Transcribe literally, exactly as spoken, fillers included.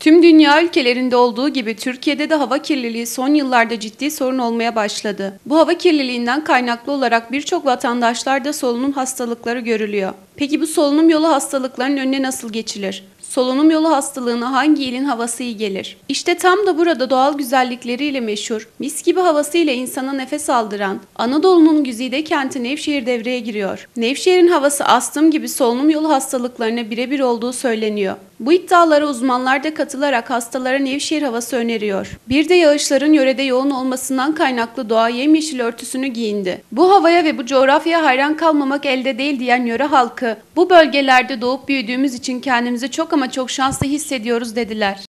Tüm dünya ülkelerinde olduğu gibi Türkiye'de de hava kirliliği son yıllarda ciddi sorun olmaya başladı. Bu hava kirliliğinden kaynaklı olarak birçok vatandaşlarda solunum hastalıkları görülüyor. Peki bu solunum yolu hastalıklarının önüne nasıl geçilir? Solunum yolu hastalığına hangi ilin havası iyi gelir? İşte tam da burada doğal güzellikleriyle meşhur, mis gibi havasıyla insana nefes aldıran Anadolu'nun güzide kenti Nevşehir devreye giriyor. Nevşehir'in havası astım gibi solunum yolu hastalıklarına birebir olduğu söyleniyor. Bu iddialara uzmanlar da katılarak hastalara Nevşehir havası öneriyor. Bir de yağışların yörede yoğun olmasından kaynaklı doğa yemyeşil örtüsünü giyindi. Bu havaya ve bu coğrafyaya hayran kalmamak elde değil diyen yöre halkı, bu bölgelerde doğup büyüdüğümüz için kendimizi çok ama çok şanslı hissediyoruz dediler.